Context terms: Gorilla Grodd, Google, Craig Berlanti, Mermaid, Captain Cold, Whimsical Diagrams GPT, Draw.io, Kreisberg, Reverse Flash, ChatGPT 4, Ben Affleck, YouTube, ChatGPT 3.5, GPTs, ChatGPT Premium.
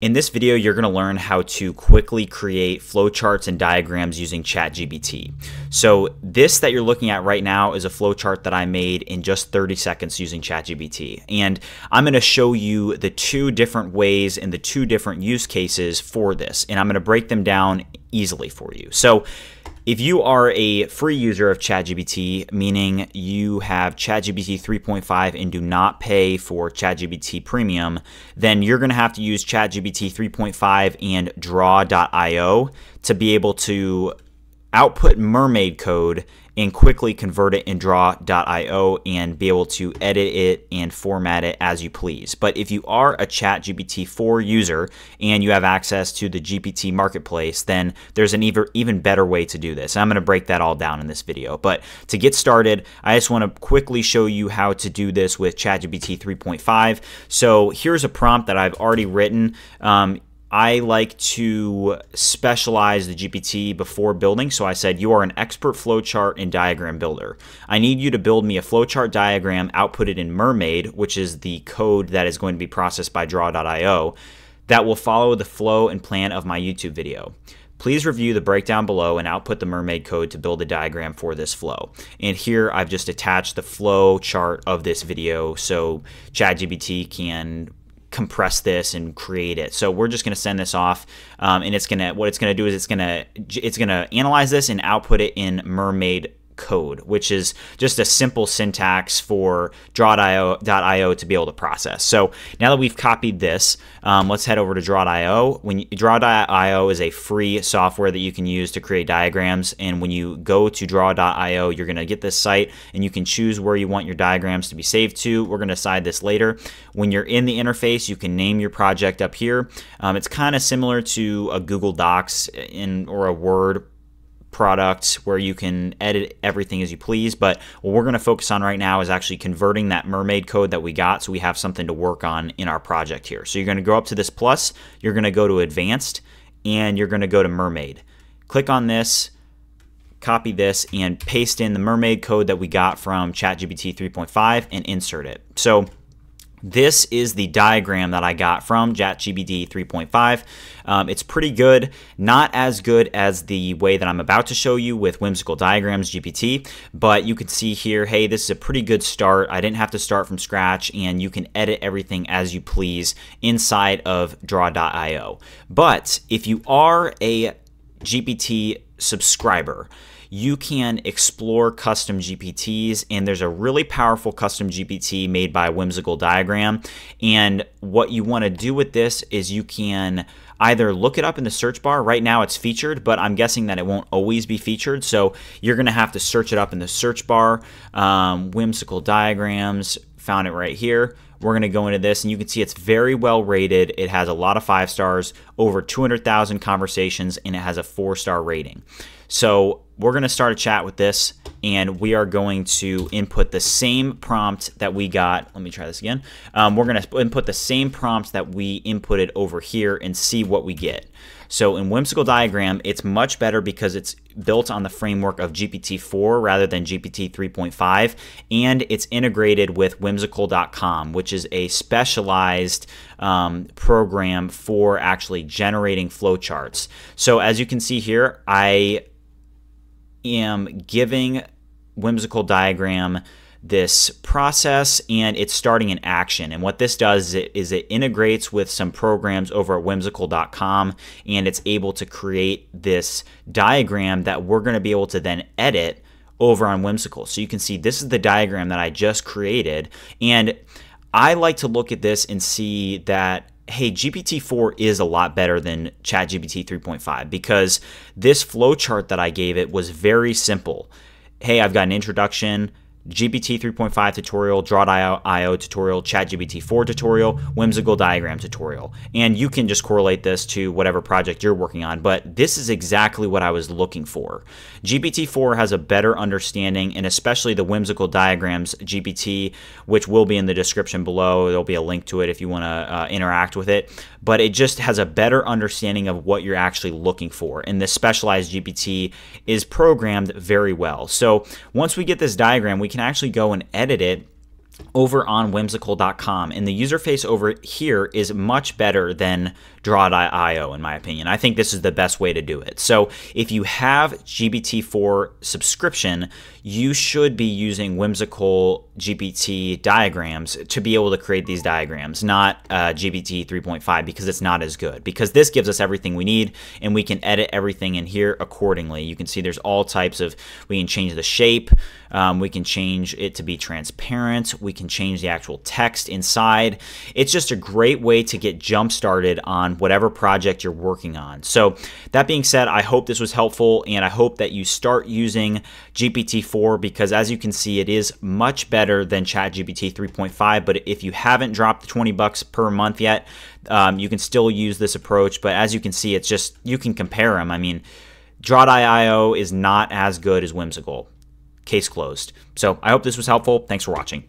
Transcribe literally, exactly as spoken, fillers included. In this video, you're going to learn how to quickly create flowcharts and diagrams using ChatGPT. So this that you're looking at right now is a flowchart that I made in just thirty seconds using ChatGPT. And I'm going to show you the two different ways and the two different use cases for this. And I'm going to break them down easily for you. So if you are a free user of ChatGPT, meaning you have ChatGPT three point five and do not pay for ChatGPT Premium, then you're going to have to use ChatGPT three point five and Draw dot i o to be able to output Mermaid code and quickly convert it in Draw dot i o and be able to edit it and format it as you please. But if you are a ChatGPT four user and you have access to the G P T marketplace, then there's an even, even better way to do this. And I'm gonna break that all down in this video. But to get started, I just wanna quickly show you how to do this with ChatGPT three point five. So here's a prompt that I've already written. Um, I like to specialize the G P T before building. So I said, you are an expert flowchart and diagram builder. I need you to build me a flowchart diagram outputted in Mermaid, which is the code that is going to be processed by Draw dot i o, that will follow the flow and plan of my YouTube video. Please review the breakdown below and output the Mermaid code to build a diagram for this flow. And here I've just attached the flow chart of this video so ChatGPT can compress this and create it. So we're just going to send this off, um, and it's going to what it's going to do is it's going to it's going to analyze this and output it in Mermaid code, which is just a simple syntax for Draw dot i o to be able to process. So now that we've copied this, um, let's head over to Draw dot i o. When you, Draw dot i o is a free software that you can use to create diagrams, and when you go to Draw dot i o, you're going to get this site, and you can choose where you want your diagrams to be saved to. We're going to decide this later. When you're in the interface, you can name your project up here. Um, it's kind of similar to a Google Docs in or a Word products where you can edit everything as you please, but what we're going to focus on right now is actually converting that Mermaid code that we got so we have something to work on in our project here. So you're going to go up to this plus, you're going to go to advanced, and you're going to go to Mermaid. Click on this, copy this, and paste in the Mermaid code that we got from ChatGPT three point five and insert it. So this is the diagram that I got from ChatGPT three point five. Um, it's pretty good, not as good as the way that I'm about to show you with Whimsical Diagrams G P T, but you can see here, hey, this is a pretty good start. I didn't have to start from scratch, and you can edit everything as you please inside of Draw dot i o. But if you are a G P T subscriber, you can explore custom G P Ts, and there's a really powerful custom G P T made by Whimsical Diagram. And what you want to do with this is you can either look it up in the search bar. Right now it's featured, but I'm guessing that it won't always be featured. So you're going to have to search it up in the search bar. Um, Whimsical Diagrams, found it right here. We're going to go into this, and you can see it's very well rated. It has a lot of five stars, over two hundred thousand conversations, and it has a four star rating. So we're going to start a chat with this, and we are going to input the same prompt that we got. Let me try this again. Um, we're going to input the same prompt that we inputted over here and see what we get. So in Whimsical Diagram, it's much better because it's built on the framework of G P T four rather than G P T three point five, and it's integrated with whimsical dot com, which is a specialized um, program for actually generating flowcharts. So as you can see here, I am giving Whimsical Diagram this process, and it's starting an action. And what this does is it, is it integrates with some programs over at whimsical dot com, and it's able to create this diagram that we're going to be able to then edit over on Whimsical. So you can see this is the diagram that I just created, and I like to look at this and see that, hey, G P T four is a lot better than ChatGPT three point five because this flowchart that I gave it was very simple. Hey, I've got an introduction, G P T three point five tutorial, Draw dot i o tutorial, ChatGPT four tutorial, Whimsical Diagram tutorial. And you can just correlate this to whatever project you're working on, but this is exactly what I was looking for. G P T four has a better understanding, and especially the Whimsical Diagrams G P T, which will be in the description below. There'll be a link to it if you want to uh, interact with it, but it just has a better understanding of what you're actually looking for. And this specialized G P T is programmed very well. So once we get this diagram, we can actually go and edit it over on whimsical dot com, and the user face over here is much better than Draw dot i o in my opinion. I think this is the best way to do it. So if you have G P T four subscription, you should be using Whimsical G P T diagrams to be able to create these diagrams, not uh, G P T three point five, because it's not as good, because this gives us everything we need and we can edit everything in here accordingly. You can see there's all types of, we can change the shape, um, we can change it to be transparent, we can change the actual text inside. It's just a great way to get jump started on whatever project you're working on. So that being said, I hope this was helpful, and I hope that you start using G P T four, because as you can see, it is much better than Chat G P T three point five. But if you haven't dropped the twenty bucks per month yet, um, you can still use this approach. But as you can see, it's just, you can compare them. I mean, Draw dot i o is not as good as Whimsical. Case closed. So I hope this was helpful. Thanks for watching.